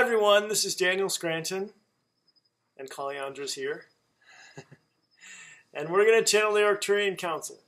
Hi everyone, this is Daniel Scranton, and Kaliandra's here, and we're going to channel the Arcturian Council.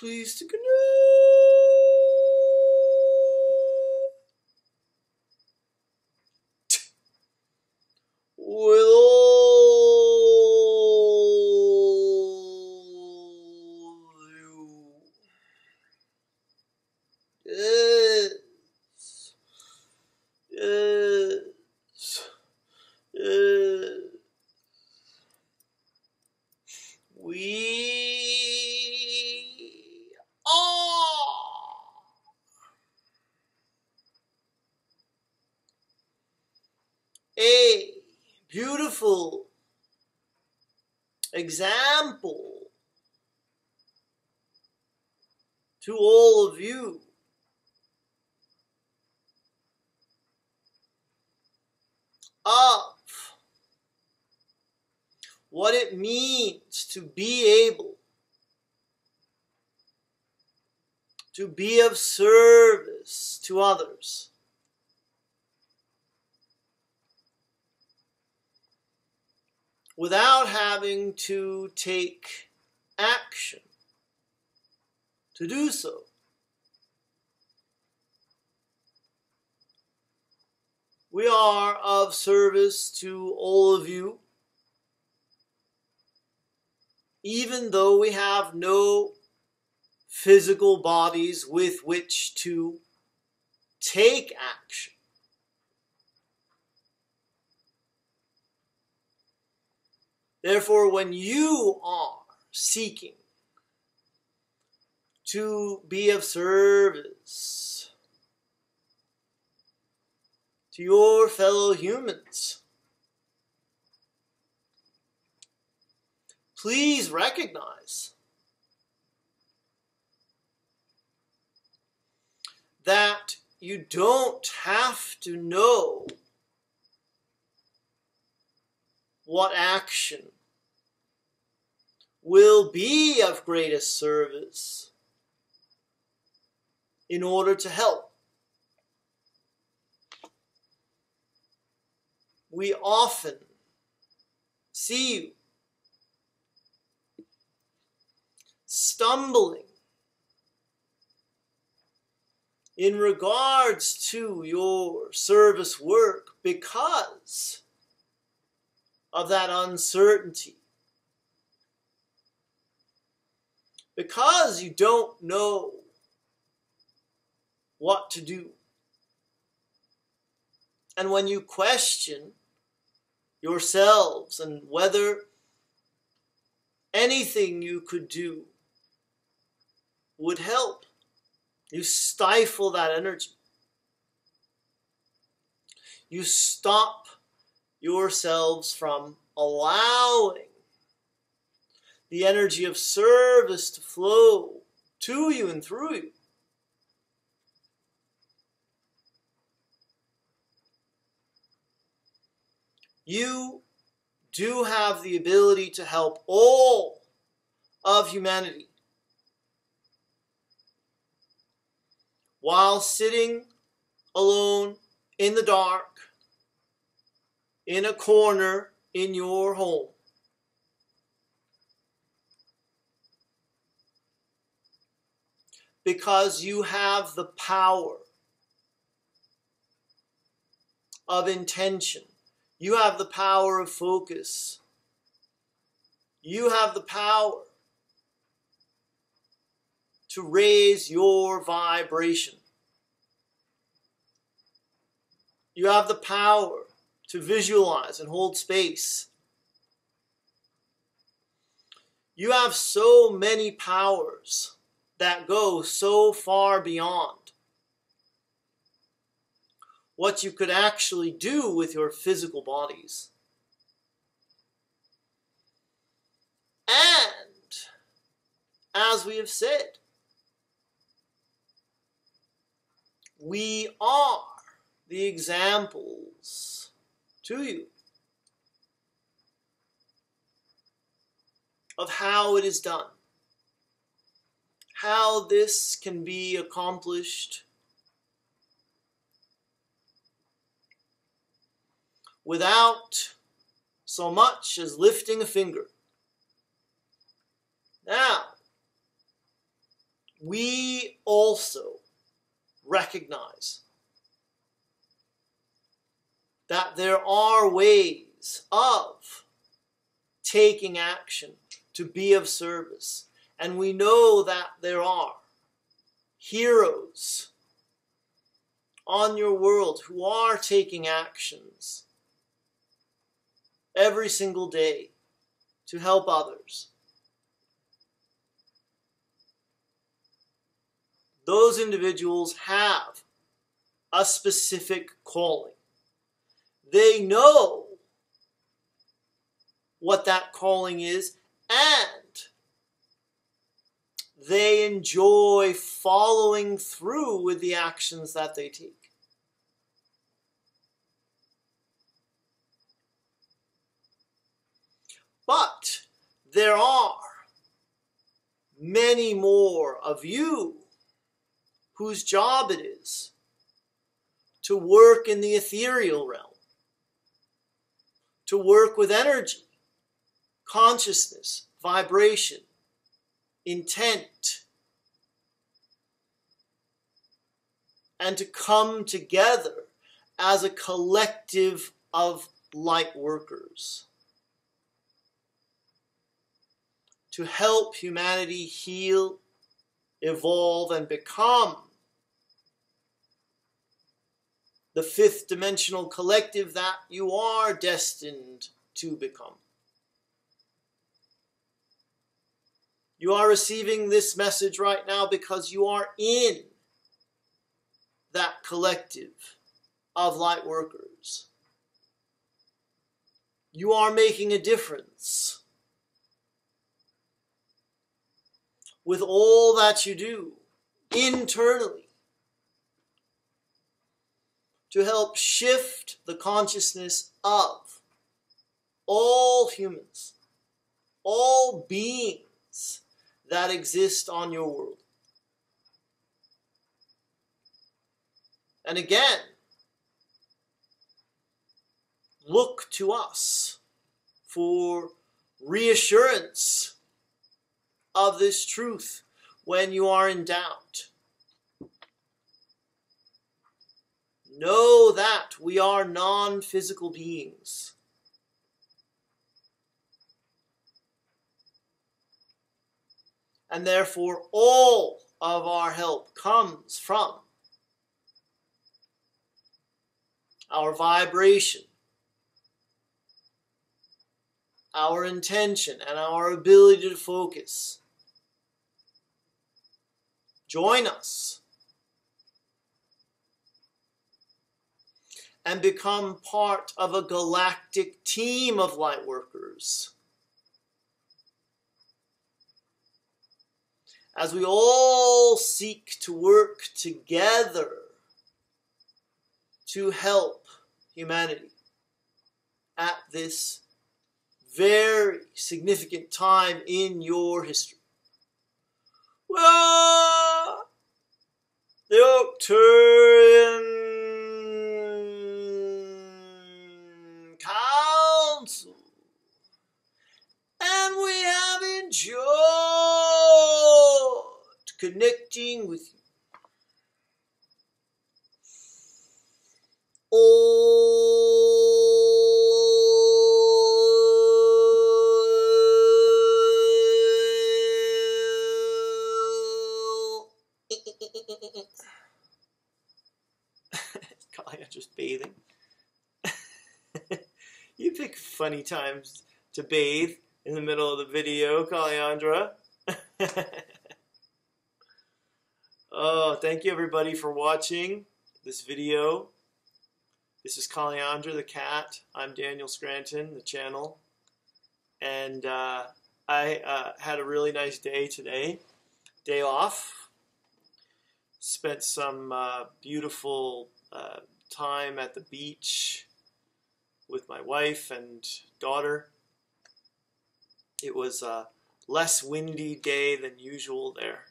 Please to canoe. With all you. Yes. Beautiful example to all of you of what it means to be able to be of service to others. Without having to take action to do so. We are of service to all of you, even though we have no physical bodies with which to take action. Therefore, when you are seeking to be of service to your fellow humans, please recognize that you don't have to know what action will be of greatest service in order to help. We often see you stumbling in regards to your service work because of that uncertainty because you don't know what to do. And when you question yourselves and whether anything you could do would help, you stifle that energy. You stop yourselves from allowing the energy of service to flow to you and through you. You do have the ability to help all of humanity while sitting alone in the dark, in a corner in your home. Because you have the power of intention. You have the power of focus. You have the power to raise your vibration. You have the power to visualize and hold space. You have so many powers that go so far beyond what you could actually do with your physical bodies. And, as we have said, we are the examples to you of how it is done, how this can be accomplished without so much as lifting a finger. Now, we also recognize that there are ways of taking action to be of service. And we know that there are heroes on your world who are taking actions every single day to help others. Those individuals have a specific calling. They know what that calling is, and they enjoy following through with the actions that they take. But there are many more of you whose job it is to work in the ethereal realm, to work with energy, consciousness, vibration, intent, and to come together as a collective of light workers to help humanity heal, evolve, and become the fifth dimensional collective that you are destined to become. You are receiving this message right now because you are in that collective of light workers. You are making a difference with all that you do internally to help shift the consciousness of all humans, all beings that exist on your world. And again, look to us for reassurance of this truth when you are in doubt. Know that we are non-physical beings. and therefore all of our help comes from our vibration, our intention, and our ability to focus. Join us and become part of a galactic team of lightworkers, as we all seek to work together to help humanity at this very significant time in your history. Well, the Arcturian Council, and we have enjoyed connecting with you all. Kaliandra just bathing. You pick funny times to bathe in the middle of the video, Kaliandra. Oh, thank you everybody for watching this video. This is Kaliandra the cat. I'm Daniel Scranton, the channel. And I had a really nice day today. Day off. Spent some beautiful time at the beach with my wife and daughter. It was a less windy day than usual there.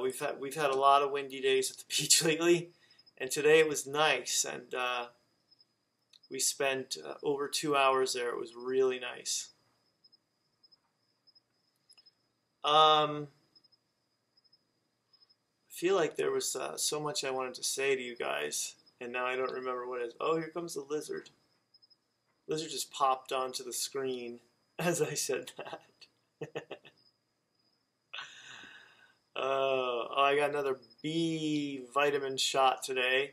We've had a lot of windy days at the beach lately, and today it was nice, and we spent over 2 hours there. It was really nice. I feel like there was so much I wanted to say to you guys, and now I don't remember what it is. Oh, here comes the lizard. Lizard just popped onto the screen as I said that. Oh, I got another B vitamin shot today.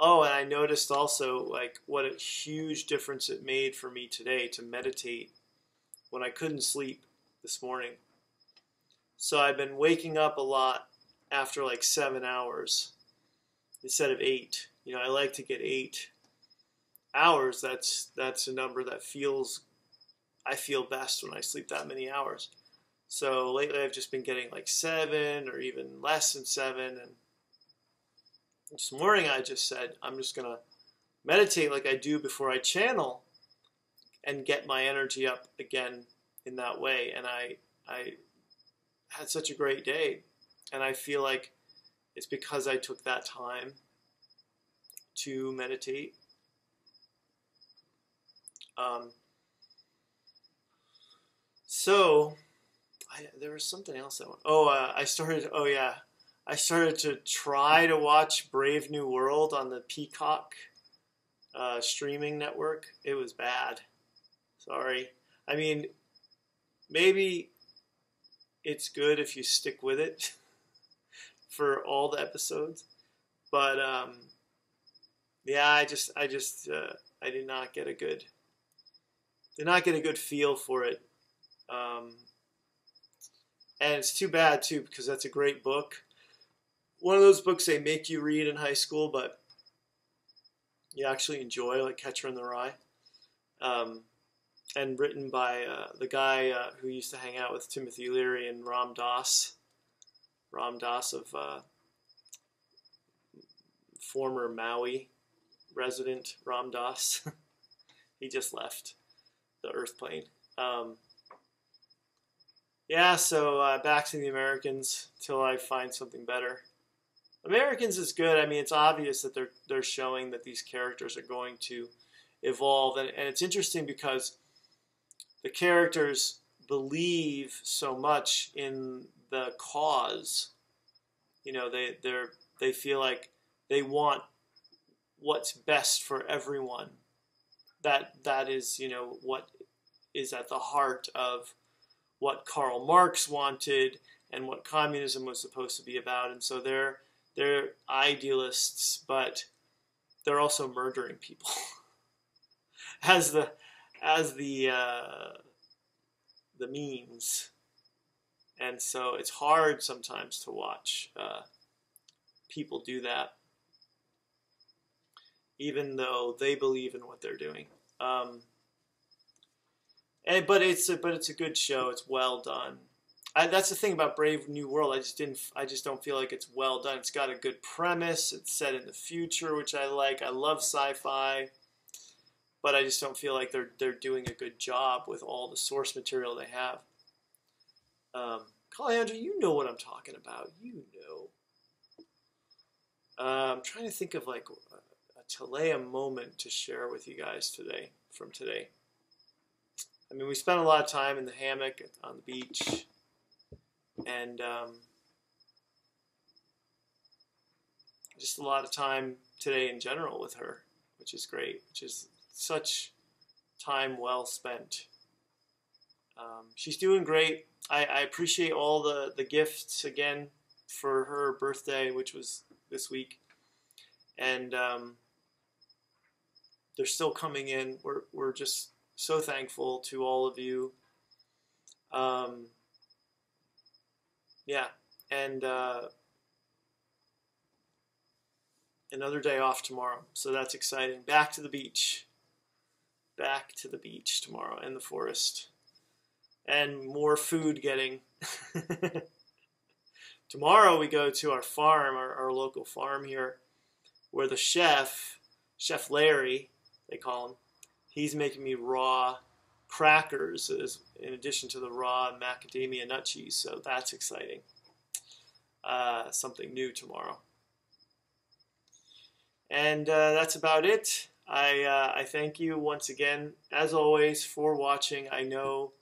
Oh, and I noticed also like what a huge difference it made for me today to meditate when I couldn't sleep this morning. So I've been waking up a lot after like 7 hours instead of 8. You know, I like to get 8 hours. That's a number that feels, I feel best when I sleep that many hours. So lately I've just been getting like 7 or even less than 7. And this morning I just said, I'm just going to meditate like I do before I channel and get my energy up again in that way. And I had such a great day. And I feel like it's because I took that time to meditate. There was something else that one. Oh, I started to try to watch Brave New World on the Peacock streaming network. It was bad. Sorry. I mean, maybe it's good if you stick with it for all the episodes, but yeah, I did not get a good feel for it. And it's too bad, too, because that's a great book. One of those books they make you read in high school, but you actually enjoy, like Catcher in the Rye. And written by the guy who used to hang out with Timothy Leary and Ram Dass. Ram Dass of former Maui resident Ram Dass. He just left the earth plane. Yeah, so back to The Americans till I find something better. Americans is good. I mean, it's obvious that they're showing that these characters are going to evolve. And it's interesting because the characters believe so much in the cause. You know, they feel like they want what's best for everyone. That is, you know, what is at the heart of what Karl Marx wanted and what communism was supposed to be about. And so they're idealists, but they're also murdering people. as the means. And so it's hard sometimes to watch people do that, even though they believe in what they're doing. But it's a good show. It's well done. That's the thing about Brave New World. I just don't feel like it's well done. It's got a good premise. It's set in the future, which I like. I love sci-fi, but I just don't feel like they're doing a good job with all the source material they have. Kaliandra, you know what I'm talking about. You know. I'm trying to think of like a Taleya moment to share with you guys today. From today. I mean, we spent a lot of time in the hammock on the beach, and just a lot of time today in general with her, which is great. Which is such time well spent. She's doing great. I appreciate all the gifts again for her birthday, which was this week, and they're still coming in. We're just so thankful to all of you. Yeah, and another day off tomorrow, so that's exciting. Back to the beach. Back to the beach tomorrow, and the forest, and more food getting. Tomorrow we go to our farm, our local farm here, where the chef Larry, they call him, he's making me raw crackers in addition to the raw macadamia nut cheese. So that's exciting. Something new tomorrow. And that's about it. I thank you once again, as always, for watching. I know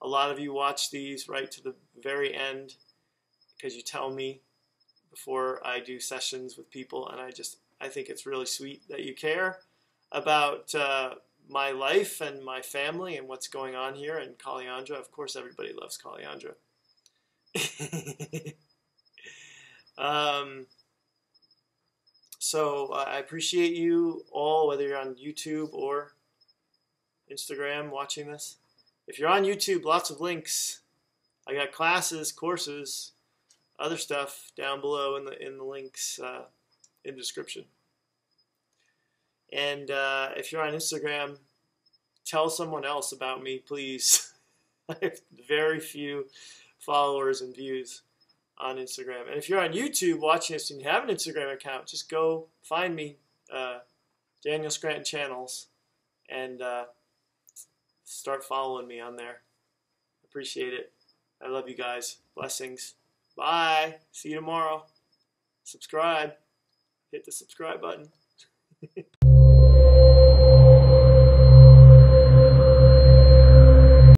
a lot of you watch these right to the very end because you tell me before I do sessions with people, and I think it's really sweet that you care about my life and my family and what's going on here. And Kaliandra, of course, everybody loves Kaliandra. So I appreciate you all, whether you're on YouTube or Instagram watching this. If you're on YouTube, lots of links. I got classes, courses, other stuff down below in the links in the description. And if you're on Instagram, tell someone else about me, please. I have very few followers and views on Instagram. And if you're on YouTube watching this and you have an Instagram account, just go find me, Daniel Scranton Channels, and start following me on there. Appreciate it. I love you guys. Blessings. Bye. See you tomorrow. Subscribe. Hit the subscribe button.